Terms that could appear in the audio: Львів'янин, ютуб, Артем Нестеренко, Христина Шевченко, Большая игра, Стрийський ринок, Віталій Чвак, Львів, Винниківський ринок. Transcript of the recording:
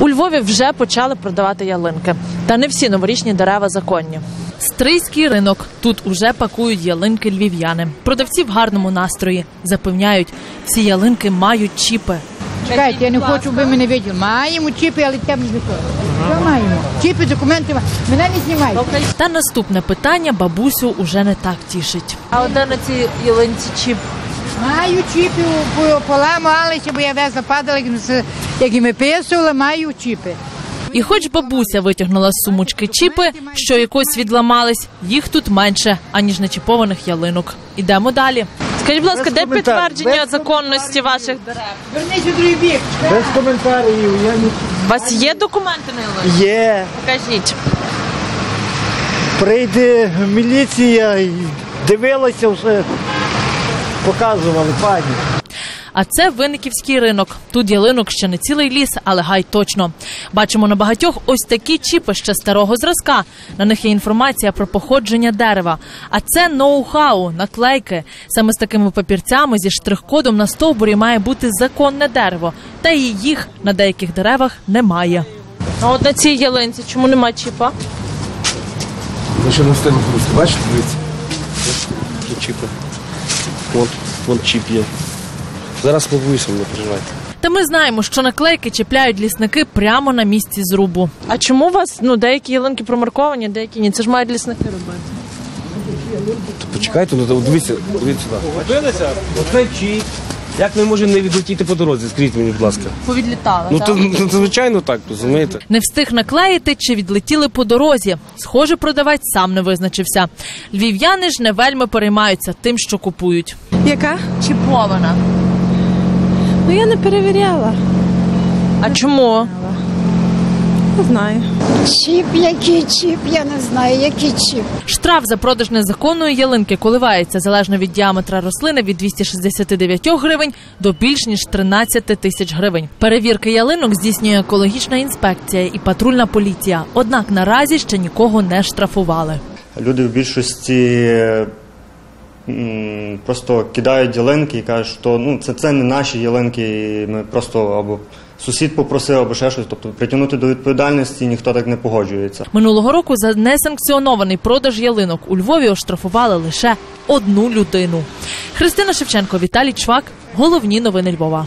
У Львові вже почали продавати ялинки. Та не всі новорічні дерева законні. Стрийський ринок. Тут уже пакують ялинки львів'яни. Продавці в гарному настрої. Запевняють, ці ялинки мають чіпи. Чекайте, я не хочу, ви мене бачили. Маємо чіпи, але там не маємо. Чіпи, документи, мене не знімають. Та наступне питання бабусю уже не так тішить. А от де на цій ялинці чіп? Маю чіпи, поламалися, бо я везла, падала, як і ми писували, маю чіпи. І хоч бабуся витягнула з сумочки чіпи, що якось відламались, їх тут менше, аніж начіпованих ялинок. Ідемо далі. Скажіть, будь ласка, де підтвердження законності ваших дерев? Вернись у другий бік. Без коментарів. У вас є документи на ялинку? Є. Покажіть. Прийде міліція, дивилася все. Показували, пані. А це Винниківський ринок. Тут ялинок ще не цілий ліс, але гай точно. Бачимо на багатьох ось такі чіпи ще старого зразка. На них є інформація про походження дерева. А це ноу-хау, наклейки. Саме з такими папірцями зі штрих-кодом на стовбурі має бути законне дерево. Та і їх на деяких деревах немає. А от на цій ялинці чому немає чіпа? Ми ще не встигли просто. Бачите, дивіться? Тут чіпи. Вон чіп є. Зараз побоюся, не переживайте. Та ми знаємо, що наклейки чіпляють лісники прямо на місці зрубу. А чому у вас деякі ялинки промарковані, деякі ні? Це ж мають лісники робити. Почекайте, дивіться. Побилися? Оце чіп. Як ми можемо не відлетіти по дорозі? Скажіть мені, будь ласка. Повідлітали, так? Ну, звичайно так, розумієте. Не встиг наклеїти, чи відлетіли по дорозі. Схоже, продавець сам не визначився. Львів'яни ж не вельми переймаються тим, що купують. Яка? Чіпована. Ну, я не перевіряла. А чому? Не знаю. Чіп, який чіп, я не знаю, який чіп. Штраф за продаж незаконної ялинки коливається залежно від діаметра рослини від 269 гривень до більш ніж 13 тисяч гривень. Перевірки ялинок здійснює екологічна інспекція і патрульна поліція. Однак наразі ще нікого не штрафували. Люди в більшості просто кидають ялинки і кажуть, що це не наші ялинки, ми просто або... Сусід попросив або ще щось, тобто притягнути до відповідальності ніхто так не погоджується. Минулого року за несанкціонований продаж ялинок у Львові оштрафували лише одну людину. Христина Шевченко, Віталій Чвак. Головні новини Львова.